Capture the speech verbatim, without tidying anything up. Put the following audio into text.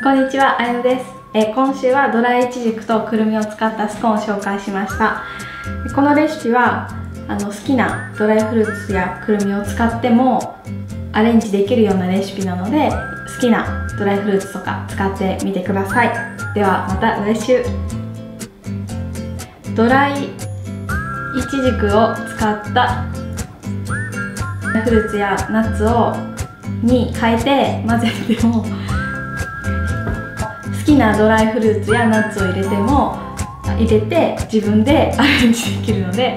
こんにちは、あやです。え今週はドライイチジクとくるみを使ったスコーンを紹介しました。このレシピはあの好きなドライフルーツやくるみを使ってもアレンジできるようなレシピなので、好きなドライフルーツとか使ってみてください。ではまた来週。ドライイチジクを使ったドライフルーツやナッツをに変えて混ぜても好きなドライフルーツやナッツを入れても入れて自分でアレンジできるので。